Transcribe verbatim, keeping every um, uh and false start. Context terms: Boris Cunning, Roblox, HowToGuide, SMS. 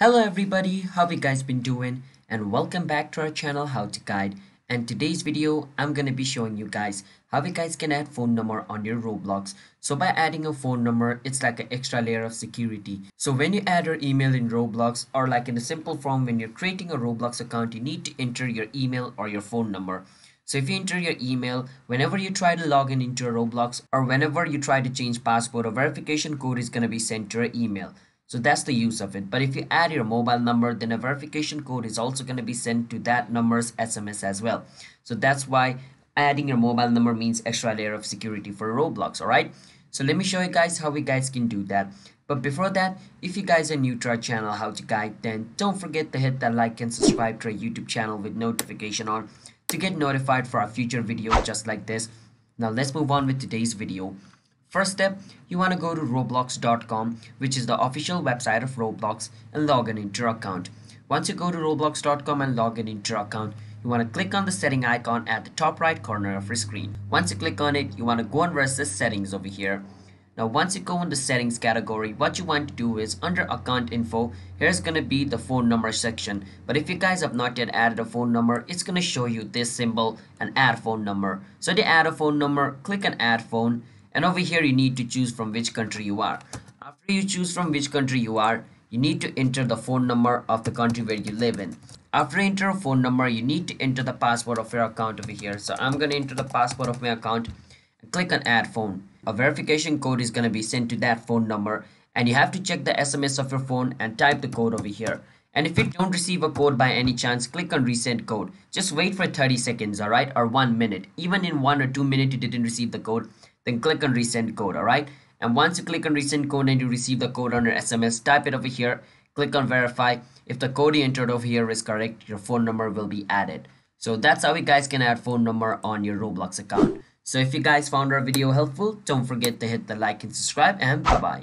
Hello everybody, how you guys been doing, and welcome back to our channel HowtoGuide. And today's video I'm gonna be showing you guys how you guys can add phone number on your Roblox. So by adding a phone number, it's like an extra layer of security. So when you add your email in Roblox, or like in a simple form when you're creating a Roblox account, you need to enter your email or your phone number. So if you enter your email, whenever you try to log in into a Roblox or whenever you try to change password, a verification code is gonna be sent to your email. So that's the use of it. But if you add your mobile number, then a verification code is also going to be sent to that number's S M S as well. So that's why adding your mobile number means extra layer of security for Roblox. All right. So let me show you guys how we guys can do that. But before that, if you guys are new to our channel, HowtoGuide, then don't forget to hit that like and subscribe to our YouTube channel with notification on to get notified for our future videos just like this. Now let's move on with today's video. First step, you want to go to roblox dot com, which is the official website of Roblox, and log in into your account. Once you go to roblox dot com and log in into your account, you want to click on the setting icon at the top right corner of your screen. Once you click on it, you want to go and press the settings over here. Now once you go in the settings category, what you want to do is under account info, here's going to be the phone number section. But if you guys have not yet added a phone number, it's going to show you this symbol and add phone number. So to add a phone number, click on add phone. And over here you need to choose from which country you are. After you choose from which country you are, you need to enter the phone number of the country where you live in. After you enter a phone number, you need to enter the password of your account over here. So I'm going to enter the password of my account and click on add phone. A verification code is going to be sent to that phone number, and you have to check the S M S of your phone and type the code over here. And if you don't receive a code by any chance, click on resend code. Just wait for thirty seconds, alright, or one minute. Even in one or two minutes you didn't receive the code, then click on resend code, alright. And once you click on resend code and you receive the code under S M S, type it over here, click on verify. If the code you entered over here is correct, your phone number will be added. So that's how you guys can add phone number on your Roblox account. So if you guys found our video helpful, don't forget to hit the like and subscribe, and bye bye.